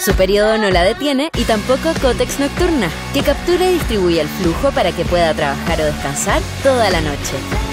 Su periodo no la detiene y tampoco Kotex Nocturna, que captura y distribuye el flujo para que pueda trabajar o descansar toda la noche.